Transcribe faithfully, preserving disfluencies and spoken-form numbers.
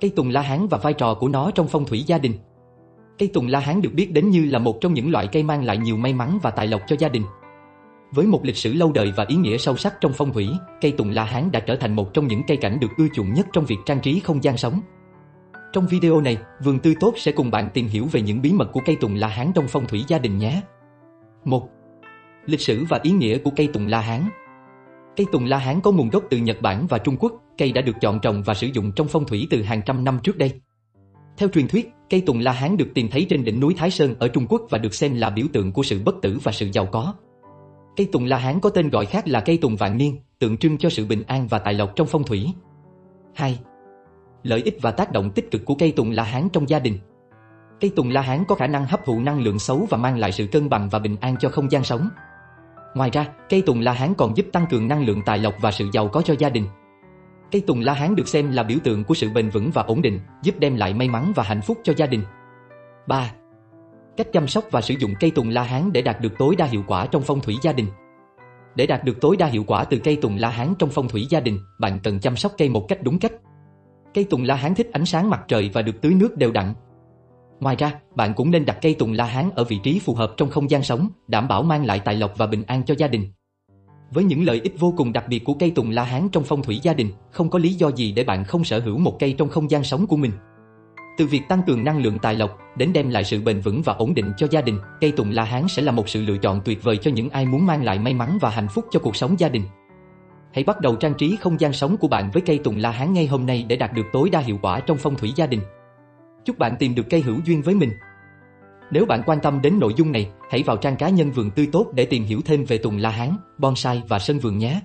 Cây tùng la hán và vai trò của nó trong phong thủy gia đình. Cây tùng la hán được biết đến như là một trong những loại cây mang lại nhiều may mắn và tài lộc cho gia đình. Với một lịch sử lâu đời và ý nghĩa sâu sắc trong phong thủy, cây tùng la hán đã trở thành một trong những cây cảnh được ưa chuộng nhất trong việc trang trí không gian sống. Trong video này, Vườn Tươi Tốt sẽ cùng bạn tìm hiểu về những bí mật của cây tùng la hán trong phong thủy gia đình nhé. một. Lịch sử và ý nghĩa của cây tùng la hán. Cây tùng la hán có nguồn gốc từ Nhật Bản và Trung Quốc, cây đã được chọn trồng và sử dụng trong phong thủy từ hàng trăm năm trước đây. Theo truyền thuyết, cây tùng la hán được tìm thấy trên đỉnh núi Thái Sơn ở Trung Quốc và được xem là biểu tượng của sự bất tử và sự giàu có. Cây tùng la hán có tên gọi khác là cây tùng vạn niên, tượng trưng cho sự bình an và tài lộc trong phong thủy. hai. Lợi ích và tác động tích cực của cây tùng la hán trong gia đình. Cây tùng la hán có khả năng hấp thụ năng lượng xấu và mang lại sự cân bằng và bình an cho không gian sống. Ngoài ra, cây tùng la hán còn giúp tăng cường năng lượng tài lộc và sự giàu có cho gia đình. Cây tùng la hán được xem là biểu tượng của sự bền vững và ổn định, giúp đem lại may mắn và hạnh phúc cho gia đình. ba. Cách chăm sóc và sử dụng cây tùng la hán để đạt được tối đa hiệu quả trong phong thủy gia đình. Để đạt được tối đa hiệu quả từ cây tùng la hán trong phong thủy gia đình, bạn cần chăm sóc cây một cách đúng cách. Cây tùng la hán thích ánh sáng mặt trời và được tưới nước đều đặn. Ngoài ra, bạn cũng nên đặt cây tùng la hán ở vị trí phù hợp trong không gian sống, đảm bảo mang lại tài lộc và bình an cho gia đình. Với những lợi ích vô cùng đặc biệt của cây tùng la hán trong phong thủy gia đình, không có lý do gì để bạn không sở hữu một cây trong không gian sống của mình. Từ việc tăng cường năng lượng tài lộc đến đem lại sự bền vững và ổn định cho gia đình, cây tùng la hán sẽ là một sự lựa chọn tuyệt vời cho những ai muốn mang lại may mắn và hạnh phúc cho cuộc sống gia đình. Hãy bắt đầu trang trí không gian sống của bạn với cây tùng la hán ngay hôm nay để đạt được tối đa hiệu quả trong phong thủy gia đình. Chúc bạn tìm được cây hữu duyên với mình. Nếu bạn quan tâm đến nội dung này, hãy vào trang cá nhân Vườn Tươi Tốt để tìm hiểu thêm về tùng la hán, bonsai và sân vườn nhé.